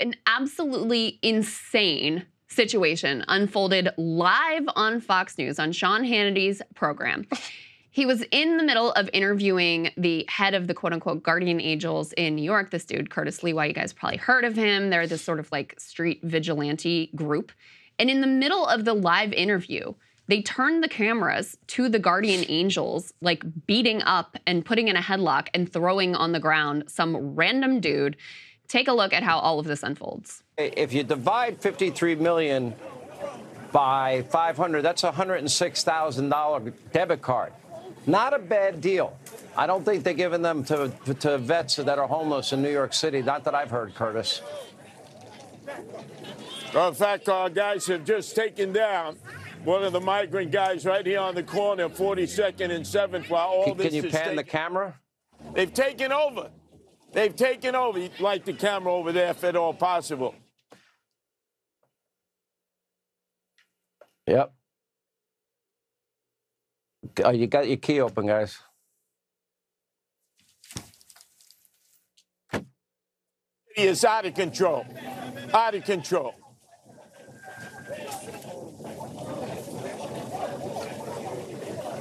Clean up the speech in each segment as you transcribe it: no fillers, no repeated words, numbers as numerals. an absolutely insane situation unfolded live on Fox News, on Sean Hannity's program. He was in the middle of interviewing the head of the quote-unquote Guardian Angels in New York, this dude, Curtis Lewa. You guys probably heard of him. They're this sort of like street vigilante group. And in the middle of the live interview, they turned the cameras to the Guardian Angels, like beating up and putting in a headlock and throwing on the ground some random dude. Take a look at how all of this unfolds. If you divide 53 million by 500, that's a $106,000 debit card. Not a bad deal. I don't think they're giving them to vets that are homeless in New York City. Not that I've heard, Curtis. Well, in fact, our guys have just taken down one of the migrant guys right here on the corner, 42nd and 7th, while all this is taken. Can you pan the camera? They've taken over. They've taken over. You'd like the camera over there if at all possible. Yep. Oh, you got your key open, guys. He is out of control. Out of control.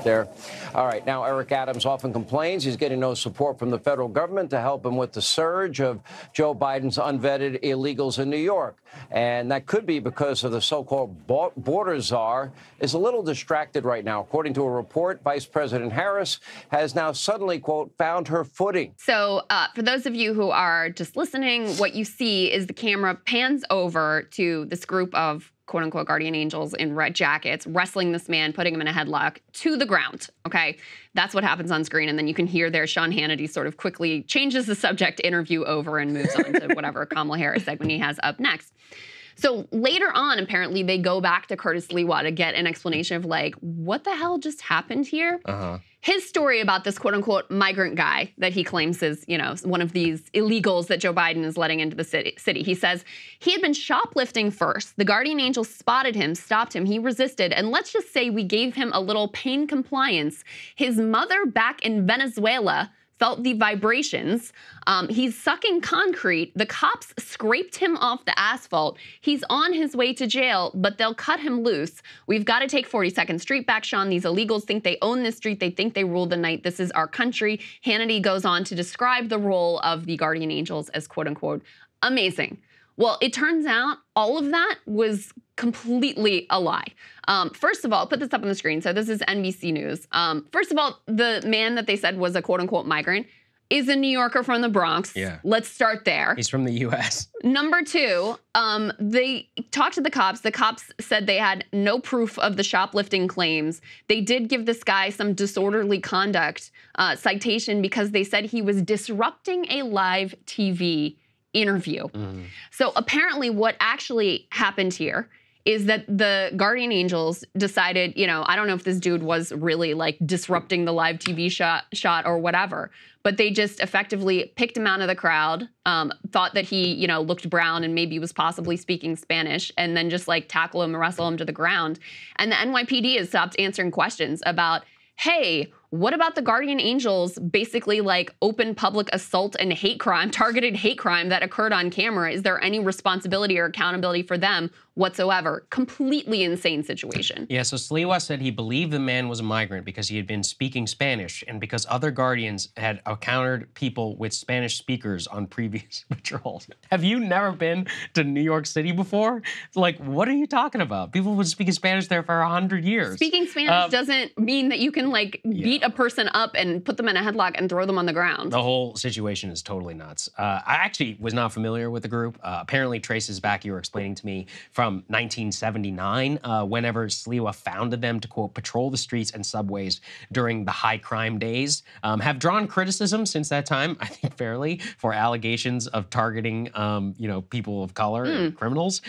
There. All right. Now, Eric Adams often complains he's getting no support from the federal government to help him with the surge of Joe Biden's unvetted illegals in New York. And that could be because of the so-called border czar is a little distracted right now. According to a report, Vice President Harris has now suddenly, quote, found her footing. So for those of you who are just listening, what you see is the camera pans over to this group of quote-unquote Guardian Angels in red jackets, wrestling this man, putting him in a headlock to the ground, okay? That's what happens on screen, and then you can hear there Sean Hannity sort of quickly changes the subject, interview over, and moves on to whatever Kamala Harris segment he has up next. So later on, apparently, they go back to Curtis Lewa to get an explanation of, like, what the hell just happened here? His story about this quote-unquote migrant guy that he claims is, you know, one of these illegals that Joe Biden is letting into the city. He says he had been shoplifting first. The Guardian Angels spotted him, stopped him. He resisted. And let's just say we gave him a little pain compliance. His mother back in Venezuela felt the vibrations. He's sucking concrete. The cops scraped him off the asphalt. He's on his way to jail, but they'll cut him loose. We've got to take 42nd Street back, Sean. These illegals think they own this street. They think they rule the night. This is our country. Hannity goes on to describe the role of the Guardian Angels as, quote unquote, amazing. Well, it turns out all of that was completely a lie. First of all, I'll put this up on the screen. So this is NBC News. First of all, the man that they said was a quote unquote migrant is a New Yorker from the Bronx. Yeah. Let's start there. He's from the U.S. Number two, they talked to the cops. The cops said they had no proof of the shoplifting claims. They did give this guy some disorderly conduct citation because they said he was disrupting a live TV interview. So apparently what actually happened here is that the Guardian Angels decided, you know, I don't know if this dude was really like disrupting the live TV shot or whatever, but they just effectively picked him out of the crowd, thought that he, you know, looked brown and maybe was possibly speaking Spanish, and then just like tackle him and wrestle him to the ground. And the NYPD has stopped answering questions about, hey, what about the Guardian Angels basically like open public assault and hate crime, targeted hate crime that occurred on camera? Is there any responsibility or accountability for them whatsoever? Completely insane situation. Yeah, so Lewa said he believed the man was a migrant because he had been speaking Spanish and because other Guardians had encountered people with Spanish speakers on previous patrols. Have you never been to New York City before? Like, what are you talking about? People have been speaking Spanish there for 100 years. Speaking Spanish doesn't mean that you can like be a person up and put them in a headlock and throw them on the ground. The whole situation is totally nuts. I actually was not familiar with the group. Apparently traces back, you were explaining to me, from 1979, whenever Lewa founded them to, quote, patrol the streets and subways during the high crime days, have drawn criticism since that time, I think fairly, for allegations of targeting, you know, people of color and criminals.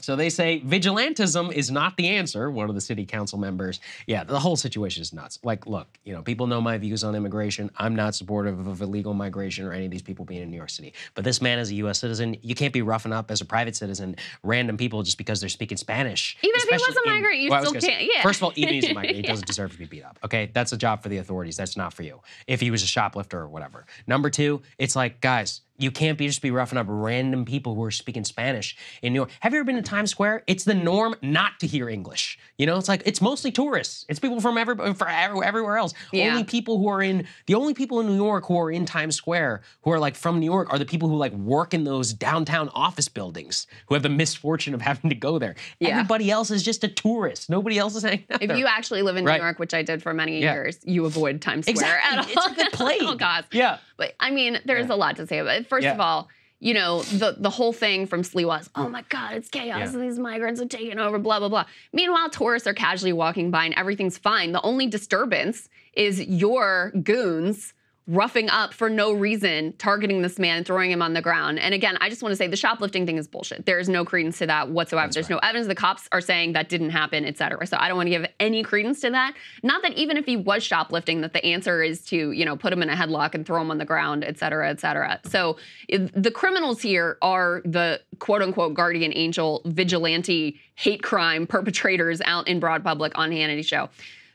So they say vigilantism is not the answer, one of the city council members. Yeah, the whole situation is nuts. Like, look, you know, people know my views on immigration. I'm not supportive of illegal migration or any of these people being in New York City. But this man is a U.S. citizen. You can't be roughing up as a private citizen random people just because they're speaking Spanish. Even if he was a migrant, you still can't. Yeah. First of all, even if he's a migrant, he doesn't deserve to be beat up. Okay, that's a job for the authorities. That's not for you. If he was a shoplifter or whatever. Number two, it's like, guys, You can't be just be roughing up random people who are speaking Spanish in New York. Have you ever been to Times Square? It's the norm not to hear English. You know, it's like, it's mostly tourists. It's people from everywhere else. Yeah. The only people in New York who are in Times Square, who are like from New York, are the people who like work in those downtown office buildings, who have the misfortune of having to go there. Yeah. Everybody else is just a tourist. Nobody else is hanging out there. If you actually live in New York, which I did for many years, you avoid Times Square at all. It's a good plague. Oh, God. Yeah. But I mean, there's a lot to say about it. First of all, you know, the whole thing from Lewa is, oh my God, it's chaos and these migrants are taking over, blah, blah, blah. Meanwhile, tourists are casually walking by and everything's fine. The only disturbance is your goons roughing up for no reason, targeting this man, throwing him on the ground. And again, I just want to say the shoplifting thing is bullshit. There is no credence to that whatsoever. That's There's no evidence. The cops are saying that didn't happen, et cetera. So I don't want to give any credence to that. Not that even if he was shoplifting, that the answer is to, you know, put him in a headlock and throw him on the ground, et cetera, et cetera. So the criminals here are the quote unquote guardian angel vigilante hate crime perpetrators out in broad public on Hannity show.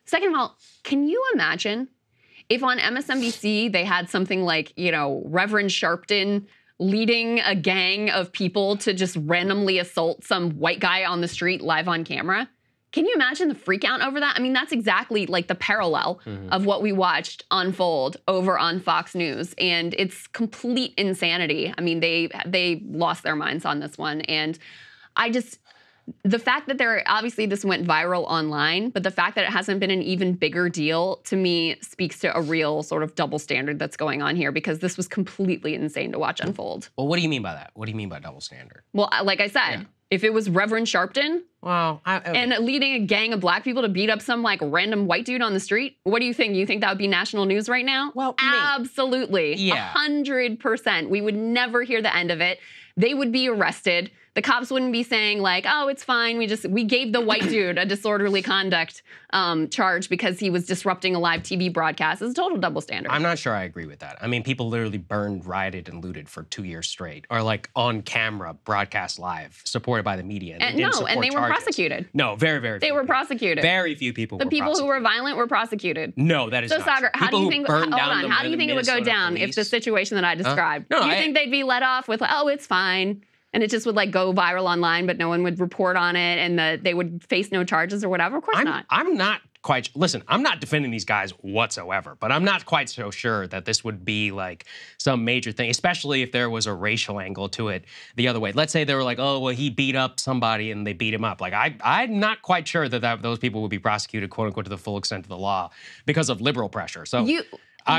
Second of all, can you imagine if on MSNBC they had something like, you know, Reverend Sharpton leading a gang of people to just randomly assault some white guy on the street live on camera? Can you imagine the freak out over that? I mean, that's exactly like the parallel of what we watched unfold over on Fox News. And it's complete insanity. I mean, they lost their minds on this one. And I just... the fact that obviously this went viral online, but the fact that it hasn't been an even bigger deal to me speaks to a real sort of double standard that's going on here, because this was completely insane to watch unfold. Well, what do you mean by that? What do you mean by double standard? Well, like I said, if it was Reverend Sharpton and leading a gang of black people to beat up some like random white dude on the street, what do you think? You think that would be national news right now? Well, absolutely. 100%. We would never hear the end of it. They would be arrested. The cops wouldn't be saying like, oh, it's fine. We gave the white dude a disorderly conduct charge because he was disrupting a live TV broadcast. It's a total double standard. I'm not sure I agree with that. I mean, people literally burned, rioted, and looted for 2 years straight, or like on camera, broadcast live, supported by the media. And they were prosecuted. No, very few people were prosecuted. Very few people were prosecuted. The people who were violent were prosecuted. No, that is not true. How do you think, hold on, how do you think it would go down if the situation that I described? No, do you think they'd be let off with, oh, it's fine? And it just would like go viral online, but no one would report on it, and they would face no charges or whatever? Of course not. I'm not quite, listen, I'm not defending these guys whatsoever, but I'm not quite so sure that this would be like some major thing, especially if there was a racial angle to it the other way. Let's say they were like, oh, well, he beat up somebody and they beat him up. Like, I'm not quite sure that those people would be prosecuted, quote unquote, to the full extent of the law because of liberal pressure. So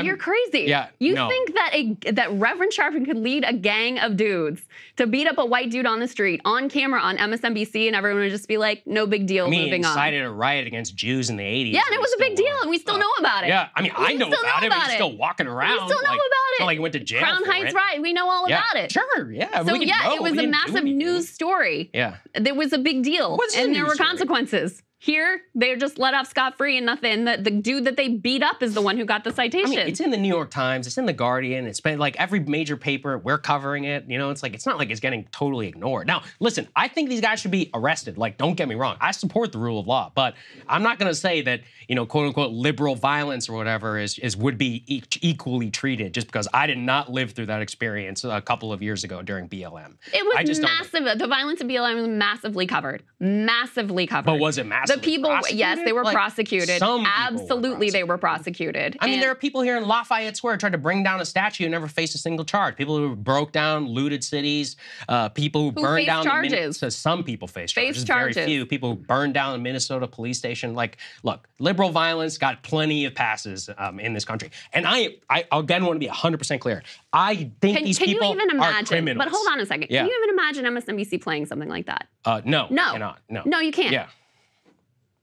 you're crazy. Yeah, you think that Reverend Sharpton could lead a gang of dudes to beat up a white dude on the street on camera on MSNBC, and everyone would just be like, no big deal, moving on. I incited a riot against Jews in the 80s. Yeah, and it was a big deal, and we still know about it. Yeah, I mean, I know about it, but it's still walking around. We still know about it. It's not like it went to jail. Crown Heights riot, we know all about it. Sure, yeah. So yeah, it was a massive news story. Yeah. It was a big deal, and there were consequences. Here, they're just let off scot-free and nothing. The dude that they beat up is the one who got the citation. I mean, it's in the New York Times, it's in the Guardian, it's been like every major paper, we're covering it. You know, it's like, it's not like it's getting totally ignored. Now, listen, I think these guys should be arrested. Like, don't get me wrong. I support the rule of law, but I'm not gonna say that, you know, quote unquote, liberal violence or whatever would be equally treated, just because I did not live through that experience a couple of years ago during BLM. It was massive. The violence of BLM was massively covered. Massively covered. But was it massive? The people, yes, they were prosecuted. Some absolutely, they were prosecuted. I mean, there are people here in Lafayette Square tried to bring down a statue and never faced a single charge. People who broke down, looted cities, people who burned down charges. So some people face charges. Very few people who burned down the Minnesota police station. Like, look, liberal violence got plenty of passes in this country. And I again want to be 100% clear. I think these people are criminals. But hold on a second. Yeah. Can you even imagine MSNBC playing something like that? No, you can't. Yeah.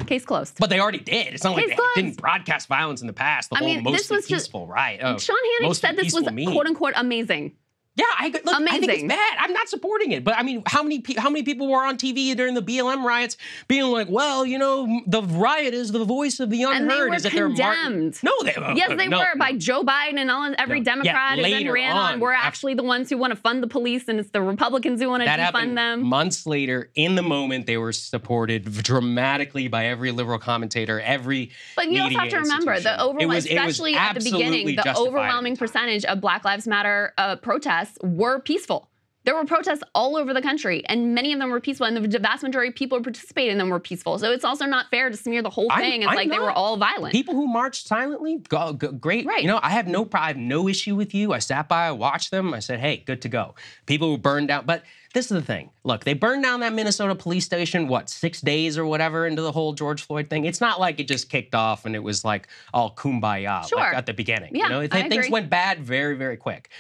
Case closed. But they already did. It's not like they didn't broadcast violence in the past. I mean, this was mostly peaceful, right? Oh, Sean Hannity said this was quote unquote amazing. Yeah, look, I think it's bad. I'm not supporting it. But I mean, how many people were on TV during the BLM riots being like, well, you know, the riot is the voice of the unheard. And they were condemned. No, they were. Yes, they were by Joe Biden and every Democrat who then ran on. We're actually the ones who want to fund the police, and it's the Republicans who want to defund them. Months later, in the moment, they were supported dramatically by every liberal commentator, every But you also have to remember, especially at the beginning, the overwhelming percentage of Black Lives Matter protests protests were peaceful. There were protests all over the country, and many of them were peaceful, and the vast majority of people who participated in them were peaceful. So it's also not fair to smear the whole thing as like they were all violent. People who marched silently, great. Right. You know, I have no issue with you. I sat by, I watched them, I said, hey, good to go. People who burned down, but this is the thing. Look, they burned down that Minnesota police station, what, 6 days or whatever into the whole George Floyd thing? It's not like it just kicked off and it was like all kumbaya like at the beginning. Yeah, you know, things went bad very, very quick.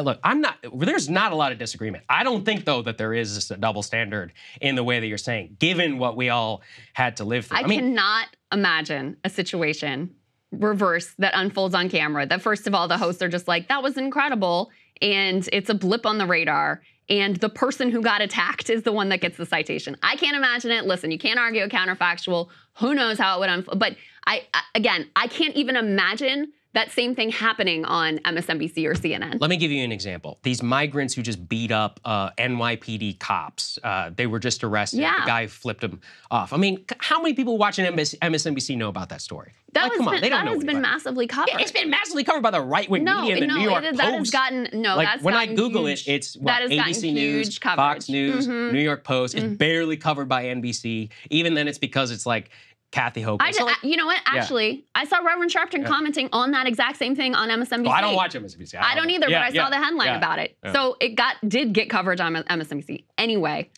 Look, there's not a lot of disagreement. I don't think, though, that there is just a double standard in the way that you're saying, given what we all had to live through. I cannot imagine a situation reverse that unfolds on camera, that first of all, the hosts are just like, that was incredible, and it's a blip on the radar, and the person who got attacked is the one that gets the citation. I can't imagine it. Listen, you can't argue a counterfactual. Who knows how it would unfold? But I can't even imagine that same thing happening on MSNBC or CNN. Let me give you an example. These migrants who just beat up NYPD cops, they were just arrested. Yeah. The guy who flipped them off. I mean, how many people watching MSNBC know about that story? That has been massively covered. Yeah, it's been massively covered by the right-wing media and the New York Post. When I Google it, it's ABC News, Fox News, New York Post. It's barely covered by NBC. Even then, it's because it's like, Kathy Hochul. You know what? Actually, yeah. I saw Reverend Sharpton commenting on that exact same thing on MSNBC. Well, I don't watch MSNBC. I don't either, but I saw the headline about it. Yeah. So it did get coverage on MSNBC. Anyway,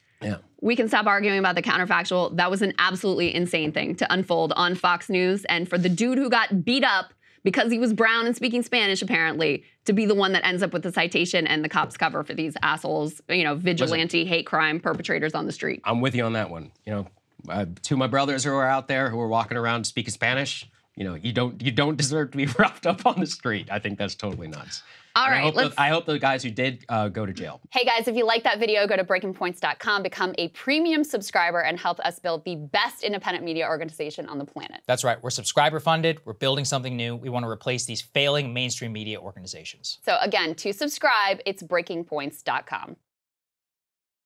we can stop arguing about the counterfactual. That was an absolutely insane thing to unfold on Fox News. And for the dude who got beat up because he was brown and speaking Spanish, apparently, to be the one that ends up with the citation and the cops cover for these assholes, you know, vigilante hate crime perpetrators on the street. I'm with you on that one, you know. To my brothers who are out there who are walking around speaking Spanish, you know, you don't deserve to be roughed up on the street. I think that's totally nuts. All right. I hope the guys who did go to jail. Hey guys, if you like that video, go to breakingpoints.com, become a premium subscriber, and help us build the best independent media organization on the planet. That's right. We're subscriber funded. We're building something new. We want to replace these failing mainstream media organizations. So again, to subscribe, it's breakingpoints.com.